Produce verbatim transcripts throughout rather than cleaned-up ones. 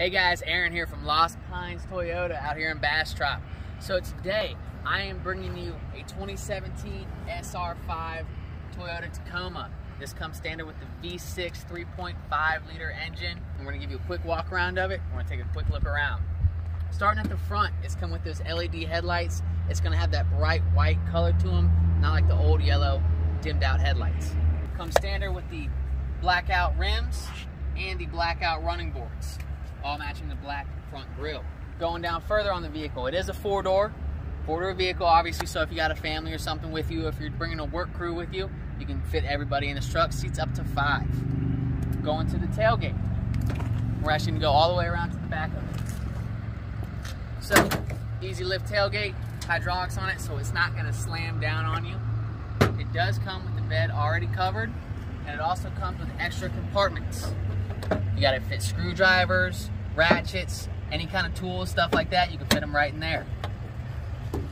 Hey guys, Aaron here from Lost Pines Toyota out here in Bastrop. So today I am bringing you a twenty seventeen S R five Toyota Tacoma. This comes standard with the V six three point five liter engine. And we're gonna give you a quick walk around of it. We're gonna take a quick look around. Starting at the front, it's come with those L E D headlights. It's gonna have that bright white color to them, not like the old yellow dimmed out headlights. Comes standard with the blackout rims and the blackout running boards, all matching the black front grille. Going down further on the vehicle, it is a four-door, four-door vehicle obviously, so if you got a family or something with you, if you're bringing a work crew with you, you can fit everybody in this truck, seats up to five. Going to the tailgate, we're actually gonna go all the way around to the back of it. So, easy lift tailgate, hydraulics on it, so it's not gonna slam down on you. It does come with the bed already covered, and it also comes with extra compartments. You gotta fit screwdrivers, ratchets, any kind of tools, stuff like that, you can fit them right in there.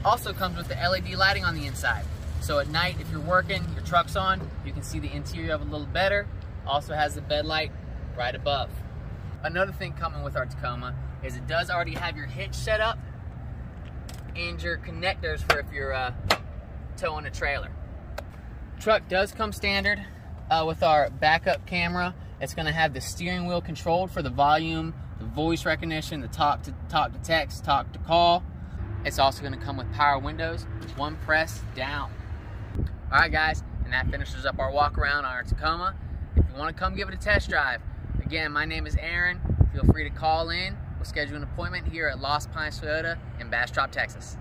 Also comes with the L E D lighting on the inside. So at night, if you're working, your truck's on, you can see the interior of it a little better. Also has the bed light right above. Another thing coming with our Tacoma is it does already have your hitch set up and your connectors for if you're uh, towing a trailer. Truck does come standard uh, with our backup camera. It's gonna have the steering wheel controlled for the volume, the voice recognition, the talk to, talk to text, talk to call. It's also gonna come with power windows, one press down. All right guys, and that finishes up our walk around on our Tacoma. If you wanna come give it a test drive, again, my name is Aaron. Feel free to call in. We'll schedule an appointment here at Lost Pines Toyota in Bastrop, Texas.